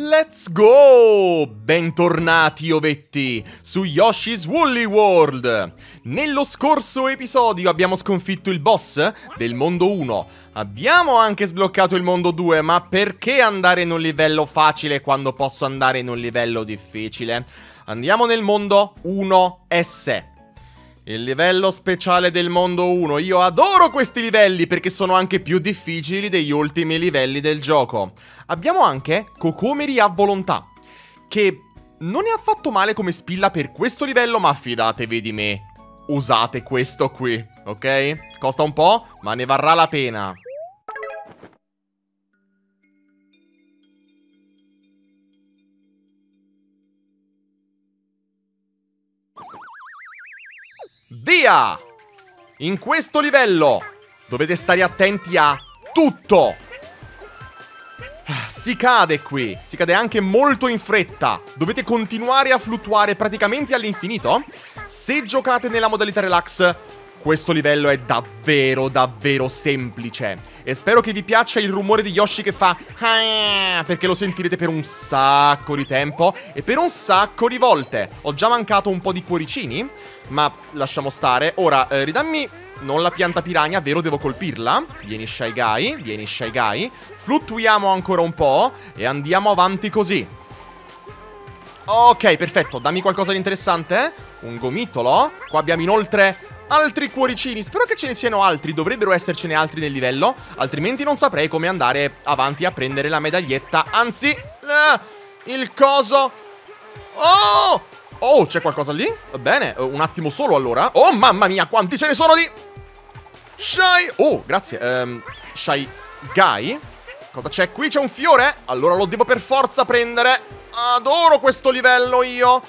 Let's go! Bentornati ovetti su Yoshi's Woolly World! Nello scorso episodio abbiamo sconfitto il boss del mondo 1. Abbiamo anche sbloccato il mondo 2, ma perché andare in un livello facile quando posso andare in un livello difficile? Andiamo nel mondo 1S. Il livello speciale del mondo 1. Io adoro questi livelli perché sono anche più difficili degli ultimi livelli del gioco. Abbiamo anche Cocomeri a volontà, che non è affatto male come spilla per questo livello, ma fidatevi di me, usate questo qui, ok? Costa un po', ma ne varrà la pena. Via! In questo livello dovete stare attenti a tutto. Si cade qui, si cade anche molto in fretta. Dovete continuare a fluttuare praticamente all'infinito. Se giocate nella modalità relax, questo livello è davvero semplice. E spero che vi piaccia il rumore di Yoshi che fa perché lo sentirete per un sacco di tempo e per un sacco di volte. Ho già mancato un po' di cuoricini, ma lasciamo stare. Ora, ridammi, non la pianta piragna, vero, devo colpirla. Vieni Shy Guy, vieni Shy Guy. Fluttuiamo ancora un po' e andiamo avanti così. Ok, perfetto, dammi qualcosa di interessante. Un gomitolo. Qua abbiamo inoltre altri cuoricini, spero che ce ne siano altri, dovrebbero essercene altri nel livello, altrimenti non saprei come andare avanti a prendere la medaglietta, anzi, il coso. Oh, oh, c'è qualcosa lì? Bene, un attimo solo allora. Oh, mamma mia, quanti ce ne sono di Shy, oh, grazie, Shy Guy. Cosa c'è qui? C'è un fiore? Allora lo devo per forza prendere. Adoro questo livello io.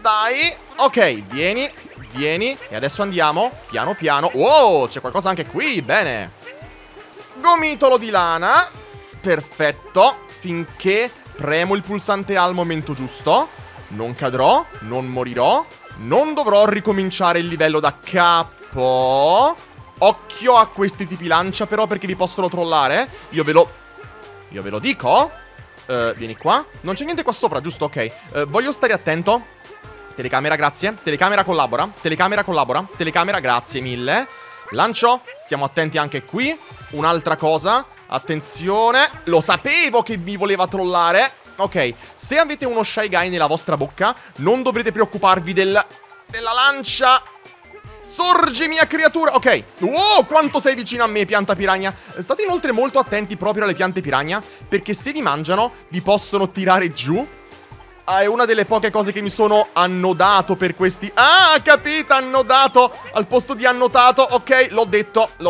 Dai, ok, vieni. Vieni, e adesso andiamo piano piano. Wow, c'è qualcosa anche qui, bene. Gomitolo di lana. Perfetto, finché premo il pulsante al momento giusto non cadrò, non morirò, non dovrò ricominciare il livello da capo. Occhio a questi tipi lancia però, perché vi possono trollare. Io ve lo dico. Vieni qua. Non c'è niente qua sopra, giusto? Ok, voglio stare attento. Telecamera, grazie. Telecamera collabora. Telecamera collabora. Telecamera, grazie mille. Lancio. Stiamo attenti anche qui. Un'altra cosa. Attenzione. Lo sapevo che mi voleva trollare. Ok. Se avete uno Shy Guy nella vostra bocca, non dovrete preoccuparvi della lancia. Sorgi, mia creatura. Ok. Wow, quanto sei vicino a me, pianta piragna. State inoltre molto attenti proprio alle piante piragna, perché se vi mangiano, vi possono tirare giù. È una delle poche cose che mi sono annodato per questi... Ah, capita, annodato al posto di annotato. Ok, l'ho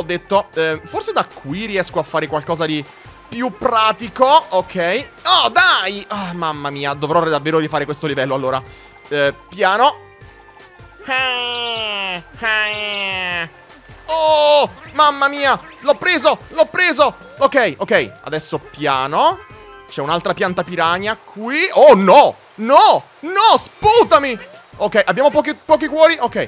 detto. Forse da qui riesco a fare qualcosa di più pratico. Ok. Oh, dai! Ah, mamma mia, dovrò davvero rifare questo livello, allora. Piano. Oh, mamma mia! L'ho preso! Ok. Adesso piano. C'è un'altra pianta piragna qui. Oh, no! No, sputami! Ok, abbiamo pochi cuori. Ok,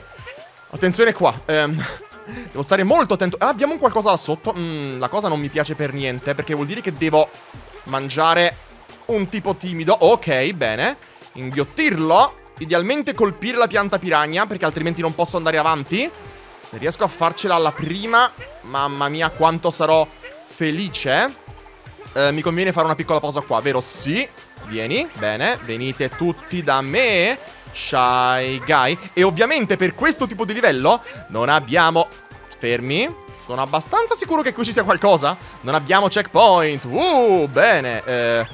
attenzione qua. Devo stare molto attento. Ah, abbiamo un qualcosa là sotto. La cosa non mi piace per niente, perché vuol dire che devo mangiare un tipo timido. Ok, bene. Inghiottirlo. Idealmente colpire la pianta piragna, perché altrimenti non posso andare avanti. Se riesco a farcela alla prima, mamma mia, quanto sarò felice. Mi conviene fare una piccola pausa qua, vero? Sì. Vieni, bene, venite tutti da me, Shy Guy. E ovviamente per questo tipo di livello non abbiamo... Fermi, sono abbastanza sicuro che qui ci sia qualcosa. Non abbiamo checkpoint. Bene.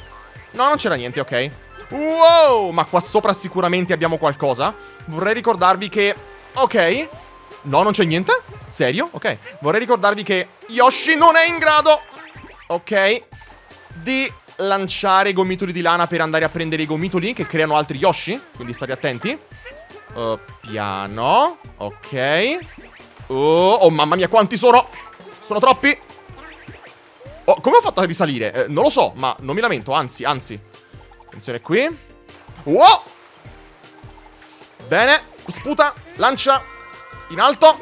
No, non c'era niente, ok. Wow, ma qua sopra sicuramente abbiamo qualcosa. Vorrei ricordarvi che... Ok. No, non c'è niente? Serio? Ok. Vorrei ricordarvi che Yoshi non è in grado, ok, di lanciare gomitoli di lana per andare a prendere i gomitoli che creano altri Yoshi, quindi state attenti. Piano. Ok. Oh, mamma mia, quanti sono? Sono troppi. Oh, come ho fatto a risalire? Non lo so, ma non mi lamento, anzi. Attenzione qui. Wow. Bene. Sputa. Lancia. In alto.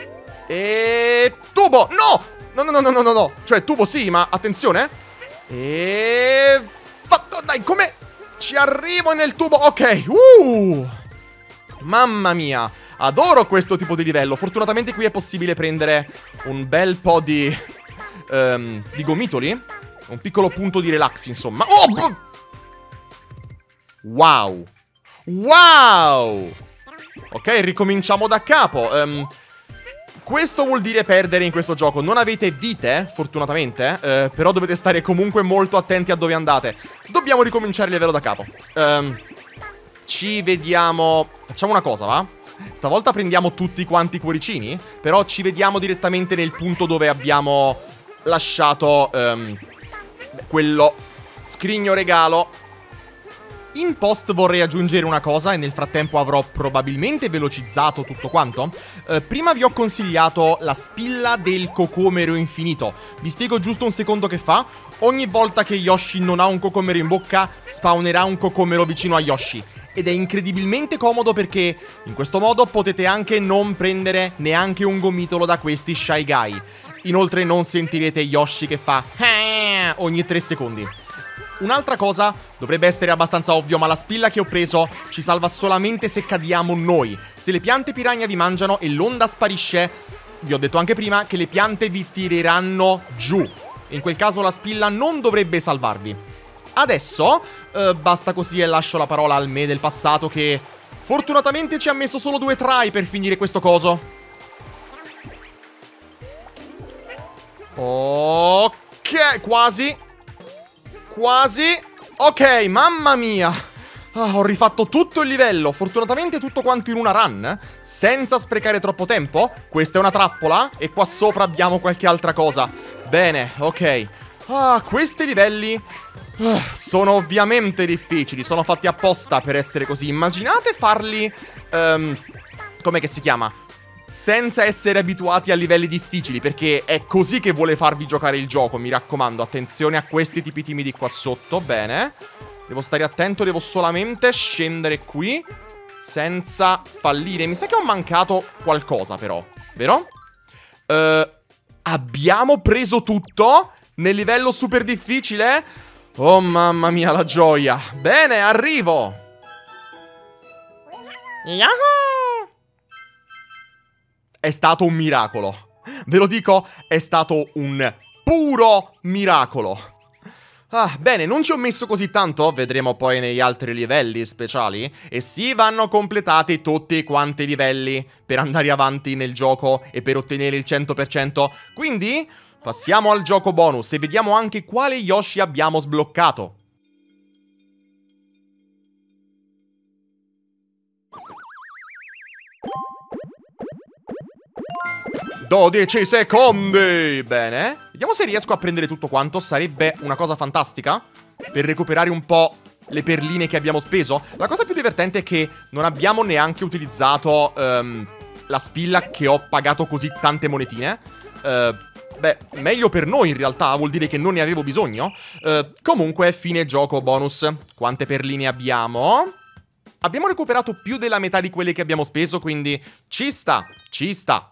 E... tubo. No. Cioè, tubo sì, ma attenzione. E... fatto, dai, come... Ci arrivo nel tubo. Ok. Mamma mia. Adoro questo tipo di livello. Fortunatamente qui è possibile prendere un bel po' di gomitoli. Un piccolo punto di relax, insomma. Oh! Wow. Wow. Ok, ricominciamo da capo. Questo vuol dire perdere in questo gioco. Non avete vite, fortunatamente, però dovete stare comunque molto attenti a dove andate. Dobbiamo ricominciare il livello da capo. Ci vediamo. Facciamo una cosa, va? Stavolta prendiamo tutti quanti i cuoricini, però ci vediamo direttamente nel punto dove abbiamo lasciato quello scrigno regalo. In post vorrei aggiungere una cosa e nel frattempo avrò probabilmente velocizzato tutto quanto. Prima vi ho consigliato la spilla del cocomero infinito. Vi spiego giusto un secondo che fa. Ogni volta che Yoshi non ha un cocomero in bocca, spawnerà un cocomero vicino a Yoshi. Ed è incredibilmente comodo perché in questo modo potete anche non prendere neanche un gomitolo da questi Shy Guy. Inoltre non sentirete Yoshi che fa ogni 3 secondi. Un'altra cosa, dovrebbe essere abbastanza ovvio, ma la spilla che ho preso ci salva solamente se cadiamo noi. Se le piante piragna vi mangiano e l'onda sparisce, vi ho detto anche prima che le piante vi tireranno giù. In quel caso la spilla non dovrebbe salvarvi. Adesso, basta così e lascio la parola al me del passato che fortunatamente ci ha messo solo 2 try per finire questo coso. Ok, quasi... quasi. Ok, mamma mia. Ho rifatto tutto il livello. Fortunatamente tutto quanto in una run, senza sprecare troppo tempo. Questa è una trappola e qua sopra abbiamo qualche altra cosa. Bene, ok. Questi livelli sono ovviamente difficili. Sono fatti apposta per essere così. Immaginate farli com'è che si chiama? Senza essere abituati a livelli difficili, perché è così che vuole farvi giocare il gioco, mi raccomando. Attenzione a questi tipi timidi qua sotto, bene. Devo stare attento, devo solamente scendere qui senza fallire. Mi sa che ho mancato qualcosa però, vero? Abbiamo preso tutto nel livello super difficile? Oh mamma mia la gioia. Bene, arrivo. Yahoo! È stato un miracolo. Ve lo dico, è stato un puro miracolo. Bene, non ci ho messo così tanto. Vedremo poi negli altri livelli speciali. E sì, vanno completati tutti quanti i livelli per andare avanti nel gioco e per ottenere il 100%. Quindi, passiamo al gioco bonus e vediamo anche quale Yoshi abbiamo sbloccato. «12 secondi!» Bene. Vediamo se riesco a prendere tutto quanto. Sarebbe una cosa fantastica per recuperare un po' le perline che abbiamo speso. La cosa più divertente è che non abbiamo neanche utilizzato la spilla che ho pagato così tante monetine. Beh, meglio per noi in realtà. Vuol dire che non ne avevo bisogno. Comunque, fine gioco bonus. Quante perline abbiamo? Abbiamo recuperato più della metà di quelle che abbiamo speso, quindi ci sta, ci sta.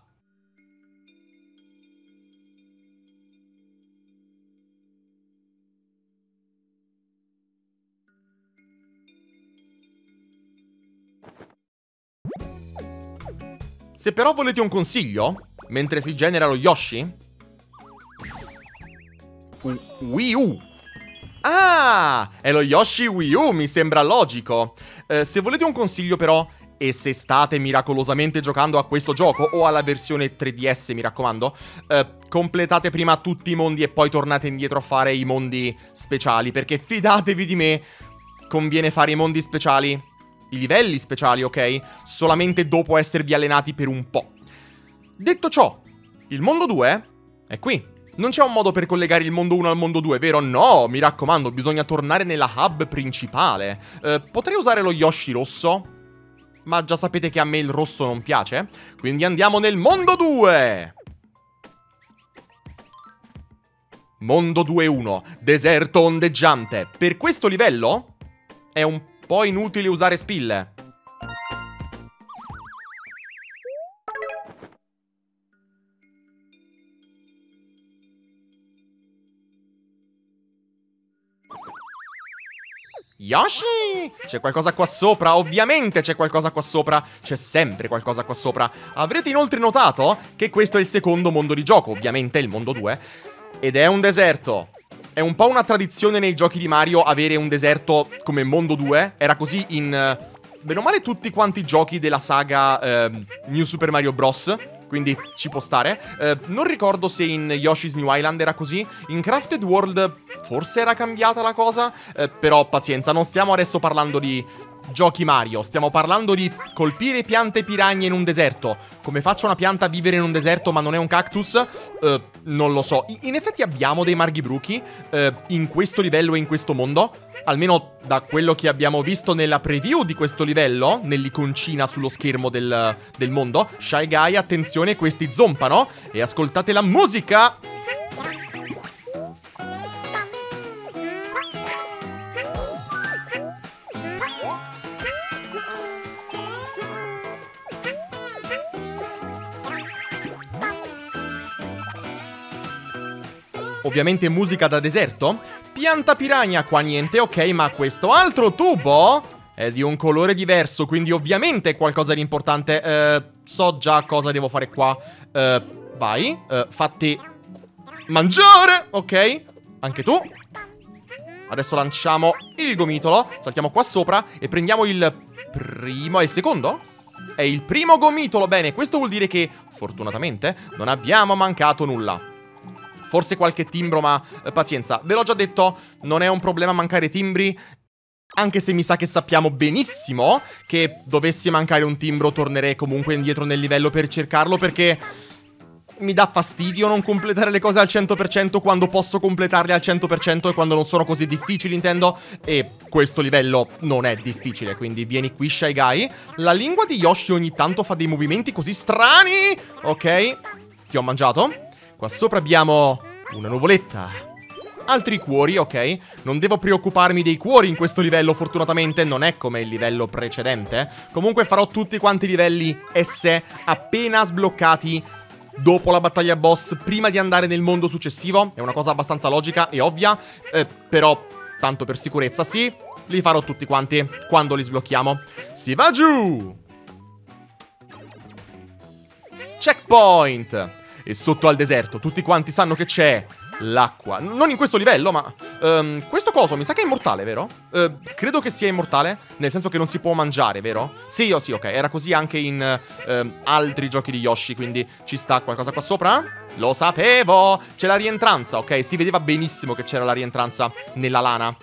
Se però volete un consiglio, mentre si genera lo Yoshi... Wii U! Ah! È lo Yoshi Wii U, mi sembra logico. Se volete un consiglio però, e se state miracolosamente giocando a questo gioco, o alla versione 3DS, mi raccomando, completate prima tutti i mondi e poi tornate indietro a fare i mondi speciali, perché fidatevi di me, conviene fare i mondi speciali... i livelli speciali, ok? Solamente dopo esservi allenati per un po'. Detto ciò, il mondo 2 è qui. Non c'è un modo per collegare il mondo 1 al mondo 2, vero? No, mi raccomando, bisogna tornare nella hub principale. Potrei usare lo Yoshi rosso, ma già sapete che a me il rosso non piace. Quindi andiamo nel mondo 2! Mondo 2-1, deserto ondeggiante. Per questo livello è un po'... poi inutile usare spille. Yoshi! C'è qualcosa qua sopra? Ovviamente c'è qualcosa qua sopra. C'è sempre qualcosa qua sopra. Avrete inoltre notato che questo è il secondo mondo di gioco, ovviamente il mondo 2. Ed è un deserto. È un po' una tradizione nei giochi di Mario avere un deserto come mondo 2. Era così in... bene o male tutti quanti i giochi della saga New Super Mario Bros. Quindi ci può stare. Non ricordo se in Yoshi's New Island era così. In Crafted World forse era cambiata la cosa. Però pazienza, non stiamo adesso parlando di giochi Mario. Stiamo parlando di colpire piante piragne in un deserto. Come faccio una pianta a vivere in un deserto ma non è un cactus? Non lo so. In effetti abbiamo dei margibruchi in questo livello e in questo mondo. Almeno da quello che abbiamo visto nella preview di questo livello, nell'iconcina sullo schermo del mondo. Shy Guy, attenzione, questi zompano. E ascoltate la musica! Ovviamente musica da deserto. Pianta piragna, qua niente, ok, ma questo altro tubo è di un colore diverso, quindi ovviamente è qualcosa di importante. So già cosa devo fare qua. Vai, fatti mangiare, ok, anche tu. Adesso lanciamo il gomitolo, saltiamo qua sopra e prendiamo il primo e il secondo. È il primo gomitolo, bene, questo vuol dire che fortunatamente non abbiamo mancato nulla. Forse qualche timbro, ma pazienza. Ve l'ho già detto, non è un problema mancare timbri. Anche se mi sa che sappiamo benissimo che dovesse mancare un timbro, tornerei comunque indietro nel livello per cercarlo, perché mi dà fastidio non completare le cose al 100% quando posso completarle al 100% e quando non sono così difficili, intendo. E questo livello non è difficile, quindi vieni qui, Shy Guy. La lingua di Yoshi ogni tanto fa dei movimenti così strani. Ok, ti ho mangiato. Qua sopra abbiamo una nuvoletta. Altri cuori, ok. Non devo preoccuparmi dei cuori in questo livello, fortunatamente. Non è come il livello precedente. Comunque farò tutti quanti i livelli S appena sbloccati dopo la battaglia boss, prima di andare nel mondo successivo. È una cosa abbastanza logica e ovvia. Però, tanto per sicurezza, sì, li farò tutti quanti quando li sblocchiamo. Si va giù! Checkpoint! E sotto al deserto, tutti quanti sanno che c'è l'acqua. Non in questo livello, ma... questo coso mi sa che è immortale, vero? Credo che sia immortale, nel senso che non si può mangiare, vero? Sì, oh, sì, ok. Era così anche in altri giochi di Yoshi, quindi ci sta qualcosa qua sopra. Lo sapevo! C'è la rientranza, ok? Si vedeva benissimo che c'era la rientranza nella lana.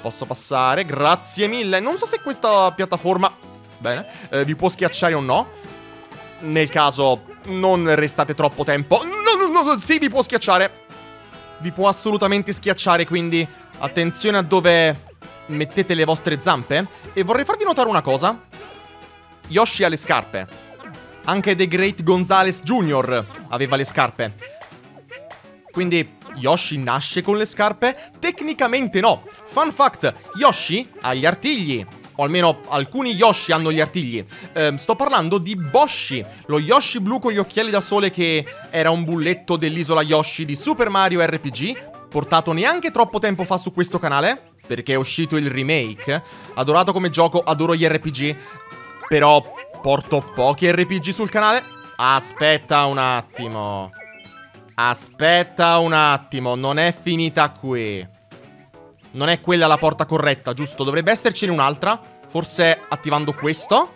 Posso passare? Grazie mille. Non so se questa piattaforma... bene, vi può schiacciare o no. Nel caso... non restate troppo tempo. No, no, no, sì, vi può schiacciare. Vi può assolutamente schiacciare, quindi attenzione a dove mettete le vostre zampe. E vorrei farvi notare una cosa. Yoshi ha le scarpe. Anche The Great Gonzales Jr. aveva le scarpe. Quindi Yoshi nasce con le scarpe? Tecnicamente no. Fun fact, Yoshi ha gli artigli. O almeno alcuni Yoshi hanno gli artigli. Sto parlando di Boshi, lo Yoshi blu con gli occhiali da sole che era un bulletto dell'isola Yoshi di Super Mario RPG, portato neanche troppo tempo fa su questo canale, perché è uscito il remake. Adorato come gioco, adoro gli RPG, però porto pochi RPG sul canale. Aspetta un attimo. Aspetta un attimo, non è finita qui. Non è quella la porta corretta, giusto? Dovrebbe essercene un'altra. Forse attivando questo.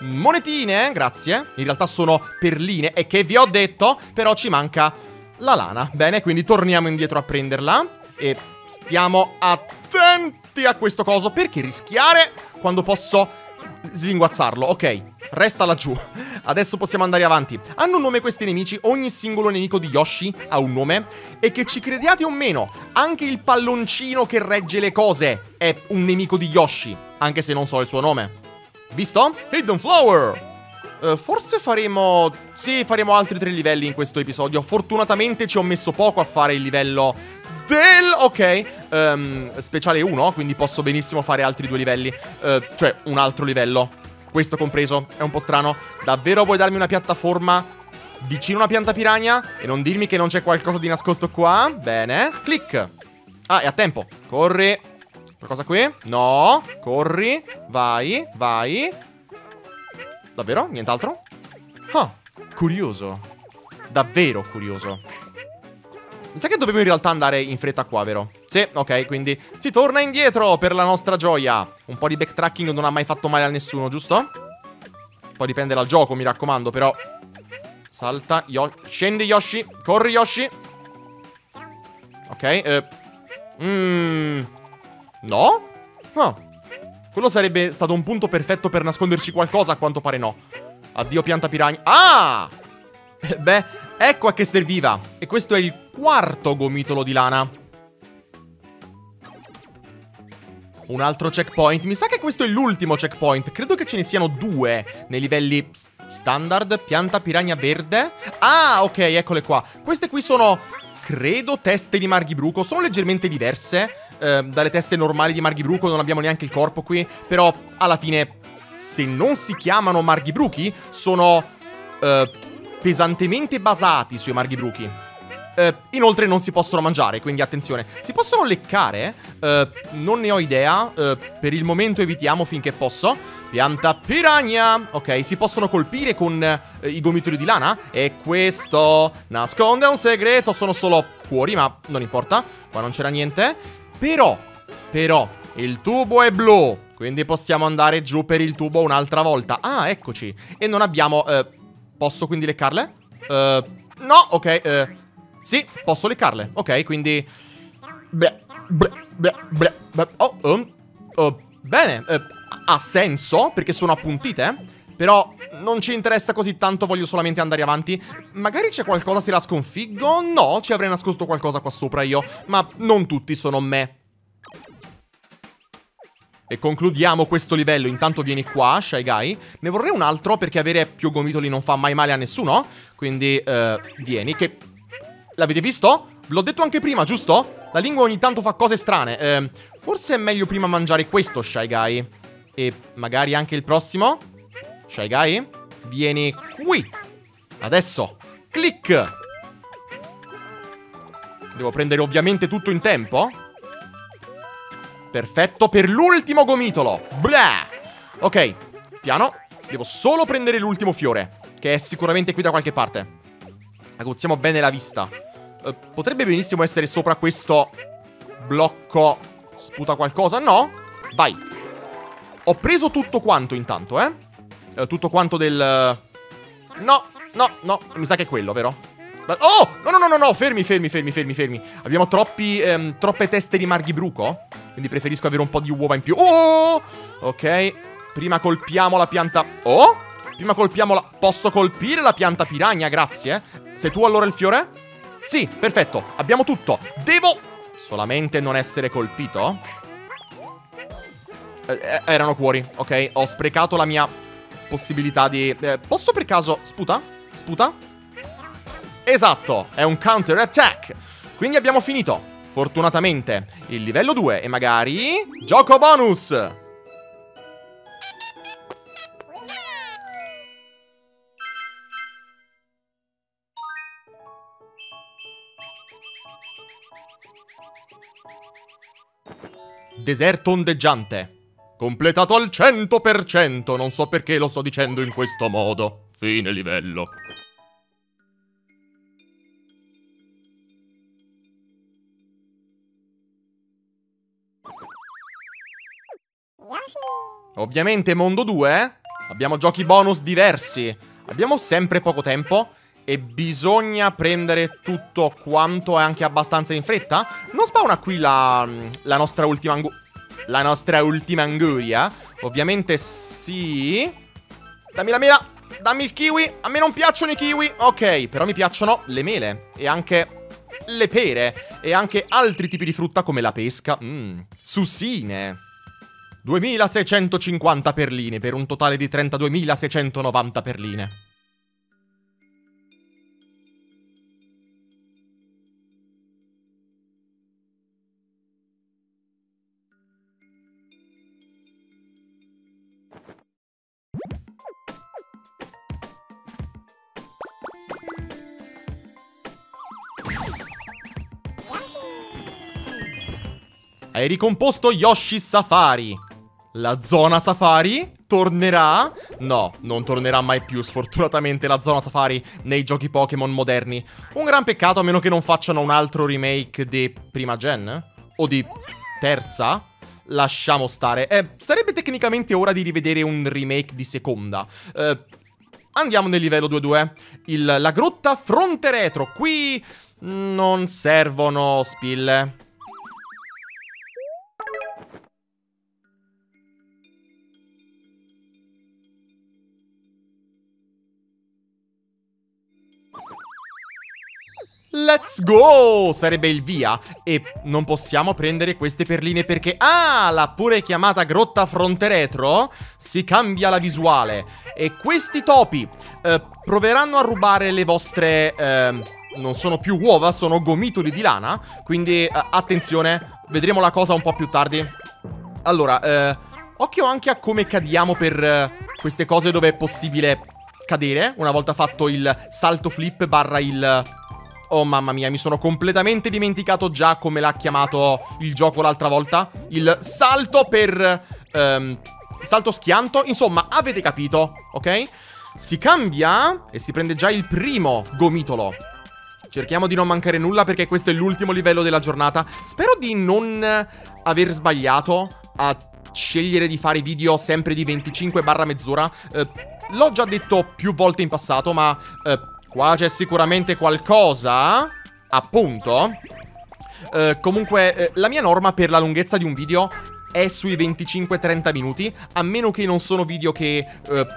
Monetine, grazie. In realtà sono perline. E che vi ho detto, però ci manca la lana. Bene, quindi torniamo indietro a prenderla. E stiamo attenti a questo coso. Perché rischiare quando posso slinguazzarlo? Ok, resta laggiù. Adesso possiamo andare avanti. Hanno un nome questi nemici, ogni singolo nemico di Yoshi ha un nome. E che ci crediate o meno, anche il palloncino che regge le cose è un nemico di Yoshi, anche se non so il suo nome. Visto? Hidden Flower! Forse faremo... sì, faremo altri 3 livelli in questo episodio. Fortunatamente ci ho messo poco a fare il livello del... ok, speciale 1, quindi posso benissimo fare altri 2 livelli. Cioè, un altro livello. Questo compreso, è un po' strano. Davvero vuoi darmi una piattaforma vicino a una pianta piragna? E non dirmi che non c'è qualcosa di nascosto qua? Bene, clic. Ah, è a tempo. Corri. Qualcosa qui? No. Corri. Vai. Vai. Davvero? Nient'altro? Ah, curioso. Davvero curioso. Mi sa che dovevo in realtà andare in fretta qua, vero? Sì, ok, quindi si torna indietro per la nostra gioia. Un po' di backtracking non ha mai fatto male a nessuno, giusto? Poi dipende dal gioco, mi raccomando, però. Salta, scendi Yoshi. Corri Yoshi. Ok, no? No. Quello sarebbe stato un punto perfetto per nasconderci qualcosa, a quanto pare no. Addio pianta piragna. Ah! Beh, ecco a che serviva. E questo è il quarto gomitolo di lana. Un altro checkpoint. Mi sa che questo è l'ultimo checkpoint. Credo che ce ne siano due nei livelli standard. Pianta piragna verde. Ah, ok, eccole qua. Queste qui sono, credo, teste di marghibruco. Sono leggermente diverse dalle teste normali di marghibruco. Non abbiamo neanche il corpo qui. Però, alla fine, se non si chiamano marghibruchi, sono pesantemente basati sui marghibruchi. Inoltre non si possono mangiare, quindi attenzione. Si possono leccare? Non ne ho idea. Per il momento evitiamo finché posso. Pianta piragna. Ok, si possono colpire con i gomitoli di lana. E questo nasconde un segreto. Sono solo cuori, ma non importa. Qua non c'era niente. Però, il tubo è blu. Quindi possiamo andare giù per il tubo un'altra volta. Ah, eccoci. E non abbiamo... posso quindi leccarle? No, ok, sì, posso leccarle. Ok, quindi... bene, ha senso, perché sono appuntite. Però non ci interessa così tanto, voglio solamente andare avanti. Magari c'è qualcosa se la sconfiggo? No, ci avrei nascosto qualcosa qua sopra io. Ma non tutti sono me. E concludiamo questo livello. Intanto vieni qua, Shy Guy. Ne vorrei un altro, perché avere più gomitoli non fa mai male a nessuno. Quindi, vieni, che... L'avete visto? Ve l'ho detto anche prima, giusto? La lingua ogni tanto fa cose strane. Forse è meglio prima mangiare questo, Shy Guy. E magari anche il prossimo. Shy Guy, vieni qui. Adesso. Clic. Devo prendere ovviamente tutto in tempo. Perfetto per l'ultimo gomitolo. Blah. Ok, piano. Devo solo prendere l'ultimo fiore, che è sicuramente qui da qualche parte. Aguzziamo bene la vista. Potrebbe benissimo essere sopra questo blocco. Sputa qualcosa? No? Vai. Ho preso tutto quanto intanto, eh? Tutto quanto del... No. Mi sa che è quello, vero? Oh! No. Fermi. Abbiamo troppe teste di marghibruco. Quindi preferisco avere un po' di uova in più. Oh! Ok. Prima colpiamo la pianta... Oh! Prima colpiamo la... Posso colpire la pianta piragna, grazie. Sei tu allora il fiore? Sì, perfetto, abbiamo tutto. Devo solamente non essere colpito. Erano cuori, ok. Ho sprecato la mia possibilità di... posso per caso... Sputa? Sputa? Esatto, è un counter attack. Quindi abbiamo finito, fortunatamente, il livello 2. E magari... Gioco bonus! Deserto ondeggiante. Completato al 100%. Non so perché lo sto dicendo in questo modo. Fine livello. Ovviamente mondo 2. Abbiamo giochi bonus diversi. Abbiamo sempre poco tempo e bisogna prendere tutto quanto e anche abbastanza in fretta. Non spawna qui la nostra ultima anguria. Ovviamente sì. Dammi la mela. Dammi il kiwi. A me non piacciono i kiwi. Ok, però mi piacciono le mele. E anche le pere. E anche altri tipi di frutta come la pesca. Susine. 2650 perline per un totale di 32.690 perline. Hai ricomposto Yoshi's Safari. La zona Safari tornerà? No, non tornerà mai più, sfortunatamente, la zona Safari nei giochi Pokémon moderni. Un gran peccato, a meno che non facciano un altro remake di prima gen? O di terza? Lasciamo stare. Sarebbe tecnicamente ora di rivedere un remake di seconda. Andiamo nel livello 2-2. La grotta fronte retro. Qui non servono spille. Let's go! Sarebbe il via. E non possiamo prendere queste perline perché... Ah! La pure chiamata grotta fronte retro si cambia la visuale. E questi topi proveranno a rubare le vostre... non sono più uova, sono gomitoli di lana. Quindi attenzione, vedremo la cosa un po' più tardi. Allora, occhio anche a come cadiamo per queste cose dove è possibile cadere. Una volta fatto il salto flip barra il... Oh mamma mia, mi sono completamente dimenticato già come l'ha chiamato il gioco l'altra volta. Il salto per... salto schianto. Insomma, avete capito, ok? Si cambia e si prende già il primo gomitolo. Cerchiamo di non mancare nulla perché questo è l'ultimo livello della giornata. Spero di non aver sbagliato a scegliere di fare video sempre di 25 barra mezz'ora. L'ho già detto più volte in passato, ma... qua c'è sicuramente qualcosa, appunto. Comunque, la mia norma per la lunghezza di un video è sui 25-30 minuti, a meno che non sono video che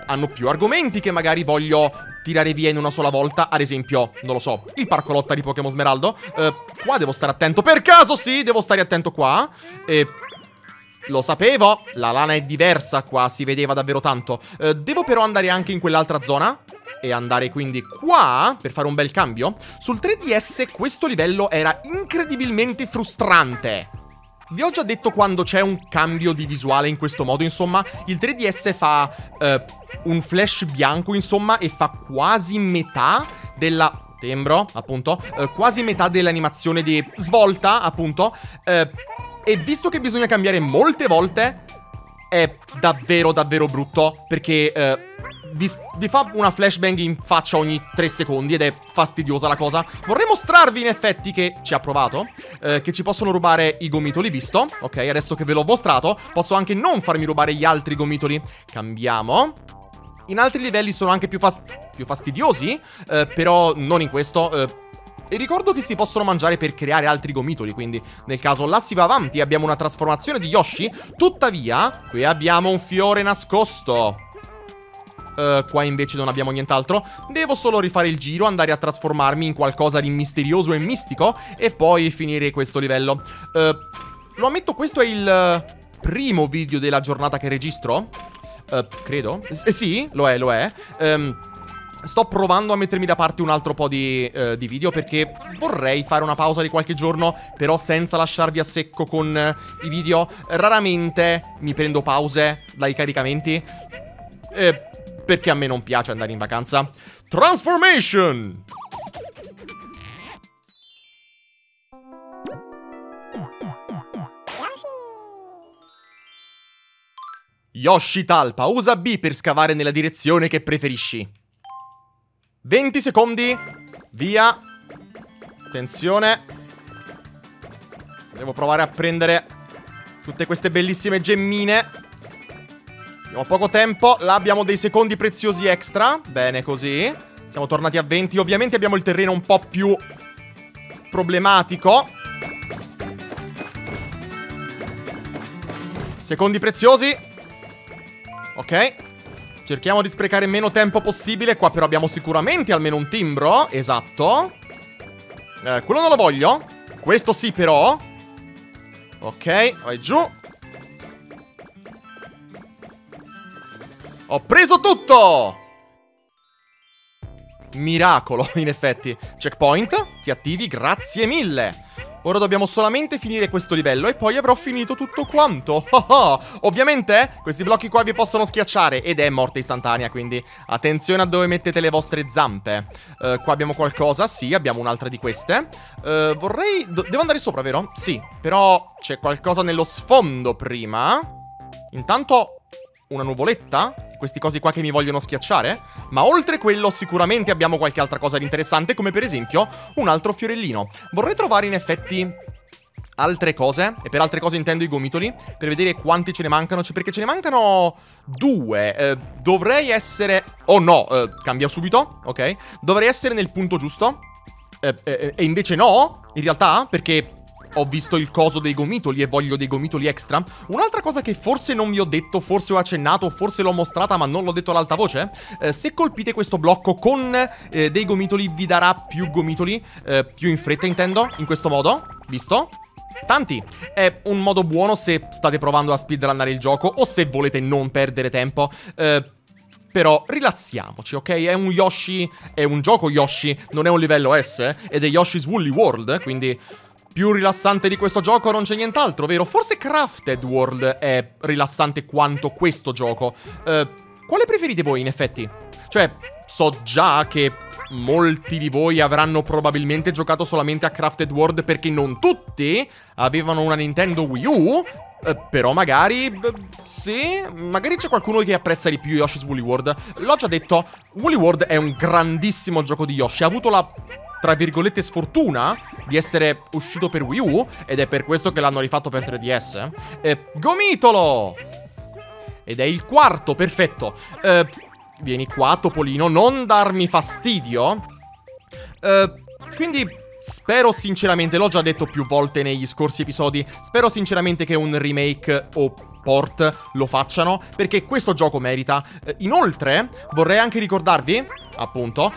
hanno più argomenti che magari voglio tirare via in una sola volta. Ad esempio, non lo so, il parcolotta di Pokémon Smeraldo. Qua devo stare attento, per caso sì, devo stare attento qua. Lo sapevo, la lana è diversa qua, si vedeva davvero tanto. Devo però andare anche in quell'altra zona e andare quindi qua per fare un bel cambio. Sul 3DS questo livello era incredibilmente frustrante. Vi ho già detto quando c'è un cambio di visuale in questo modo, insomma, il 3DS fa un flash bianco, insomma, e fa quasi metà della... Tembro, appunto. Quasi metà dell'animazione di svolta, appunto. E visto che bisogna cambiare molte volte, è davvero, davvero brutto, perché... Vi fa una flashbang in faccia ogni 3 secondi ed è fastidiosa la cosa. Vorrei mostrarvi in effetti che ci ha provato, che ci possono rubare i gomitoli, visto? Ok, adesso che ve l'ho mostrato, posso anche non farmi rubare gli altri gomitoli. Cambiamo. In altri livelli sono anche più fastidiosi, però non in questo. E ricordo che si possono mangiare per creare altri gomitoli, quindi nel caso là si va avanti e abbiamo una trasformazione di Yoshi. Tuttavia, qui abbiamo un fiore nascosto. Qua invece non abbiamo nient'altro. Devo solo rifare il giro, andare a trasformarmi in qualcosa di misterioso e mistico e poi finire questo livello. Lo ammetto, questo è il primo video della giornata che registro. Credo. Sì, lo è, lo è. Sto provando a mettermi da parte un altro po' di video perché vorrei fare una pausa di qualche giorno, però senza lasciarvi a secco con i video. Raramente mi prendo pause dai caricamenti. Perché a me non piace andare in vacanza. Transformation! Yoshi talpa. Usa B per scavare nella direzione che preferisci. 20 secondi. Via. Attenzione. Devo provare a prendere tutte queste bellissime gemmine. Abbiamo poco tempo, là abbiamo dei secondi preziosi extra. Bene così. Siamo tornati a 20. Ovviamente abbiamo il terreno un po' più problematico. Secondi preziosi. Ok. Cerchiamo di sprecare meno tempo possibile. Qua però abbiamo sicuramente almeno un timbro. Esatto. Quello non lo voglio. Questo sì però. Ok, vai giù. Ho preso tutto! Miracolo, in effetti. Checkpoint, ti attivi, grazie mille. Ora dobbiamo solamente finire questo livello e poi avrò finito tutto quanto. Ovviamente questi blocchi qua vi possono schiacciare ed è morte istantanea, quindi attenzione a dove mettete le vostre zampe. Qua abbiamo qualcosa, sì, abbiamo un'altra di queste. Vorrei... devo andare sopra, vero? Sì, però c'è qualcosa nello sfondo prima. Intanto... una nuvoletta? Questi cosi qua che mi vogliono schiacciare? Ma oltre quello sicuramente abbiamo qualche altra cosa di interessante, come per esempio un altro fiorellino. Vorrei trovare in effetti altre cose, e per altre cose intendo i gomitoli, per vedere quanti ce ne mancano, perché ce ne mancano due. Dovrei essere... oh no, cambia subito, ok. Dovrei essere nel punto giusto. E invece no, in realtà, perché... ho visto il coso dei gomitoli e voglio dei gomitoli extra. Un'altra cosa che forse non vi ho detto, forse ho accennato, forse l'ho mostrata ma non l'ho detto ad alta voce, se colpite questo blocco con dei gomitoli vi darà più gomitoli, più in fretta intendo, in questo modo, visto? Tanti. È un modo buono se state provando a speedrunnare il gioco o se volete non perdere tempo. Però rilassiamoci, ok? È un Yoshi, è un gioco Yoshi, non è un livello S, ed è Yoshi's Woolly World, quindi... più rilassante di questo gioco non c'è nient'altro, vero? Forse Crafted World è rilassante quanto questo gioco. Quale preferite voi, in effetti? Cioè, so già che molti di voi avranno probabilmente giocato solamente a Crafted World perché non tutti avevano una Nintendo Wii U... però magari... sì, magari c'è qualcuno che apprezza di più Yoshi's Woolly World. L'ho già detto, Woolly World è un grandissimo gioco di Yoshi. Ha avuto la... tra virgolette sfortuna di essere uscito per Wii U, ed è per questo che l'hanno rifatto per 3DS. Gomitolo! Ed è il quarto, perfetto. Vieni qua, Topolino, non darmi fastidio. Quindi spero sinceramente, l'ho già detto più volte negli scorsi episodi, spero sinceramente che un remake o port lo facciano, perché questo gioco merita. Inoltre vorrei anche ricordarvi... appunto,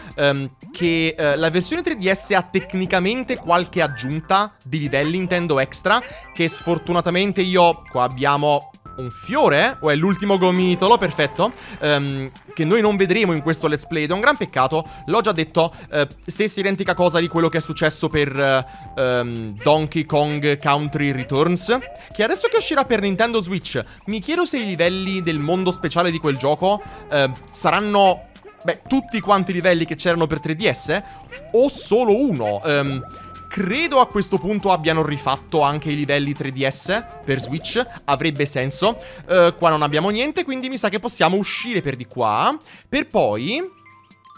che la versione 3DS ha tecnicamente qualche aggiunta di livelli, intendo extra, che sfortunatamente io... qua abbiamo un fiore, o è l'ultimo gomitolo, perfetto, che noi non vedremo in questo let's play, ed è un gran peccato. L'ho già detto, stessa identica cosa di quello che è successo per Donkey Kong Country Returns, che adesso che uscirà per Nintendo Switch, mi chiedo se i livelli del mondo speciale di quel gioco saranno... beh, tutti quanti i livelli che c'erano per 3DS o solo uno. Credo a questo punto abbiano rifatto anche i livelli 3DS per Switch, avrebbe senso. Qua non abbiamo niente, quindi mi sa che possiamo uscire per di qua, per poi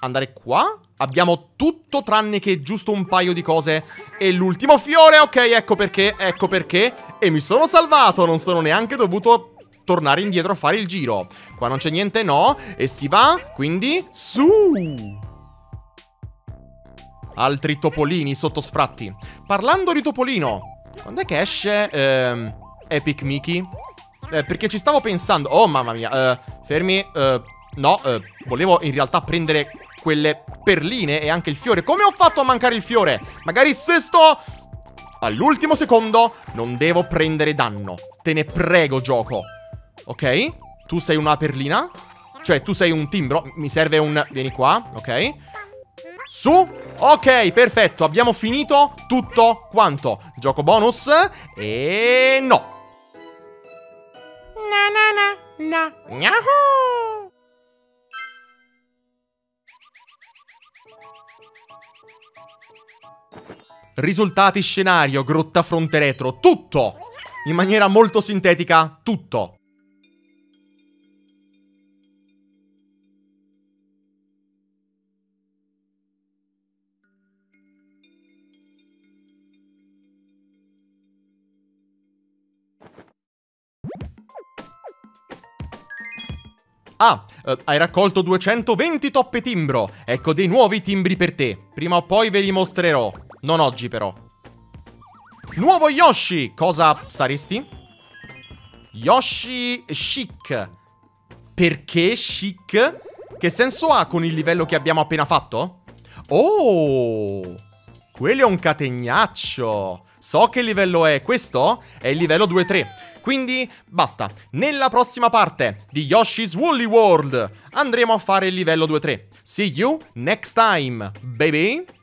andare qua. Abbiamo tutto tranne che giusto un paio di cose e l'ultimo fiore, ok, ecco perché, e mi sono salvato, non sono neanche dovuto... tornare indietro a fare il giro. Qua non c'è niente, no. E si va, quindi, su! Altri topolini sottosfratti. Parlando di topolino, quando è che esce Epic Mickey? Perché ci stavo pensando... oh, mamma mia. Fermi. No, volevo in realtà prendere quelle perline e anche il fiore. Come ho fatto a mancare il fiore? Magari se sto... all'ultimo secondo non devo prendere danno. Te ne prego, gioco. Ok, tu sei una perlina. Cioè, tu sei un timbro. Mi serve un... vieni qua, ok. Su, ok, perfetto. Abbiamo finito tutto quanto. Gioco bonus. E no. Na na na na. Yahoo! Risultati, scenario, grotta fronte retro. Tutto! In maniera molto sintetica, tutto. Ah, hai raccolto 220 toppe timbro. Ecco dei nuovi timbri per te. Prima o poi ve li mostrerò. Non oggi però. Nuovo Yoshi. Cosa saresti? Yoshi chic. Perché chic? Che senso ha con il livello che abbiamo appena fatto? Oh, quello è un categnaccio. So che livello è questo. È il livello 2-3. Quindi basta, nella prossima parte di Yoshi's Woolly World andremo a fare il livello 2-3. See you next time, baby!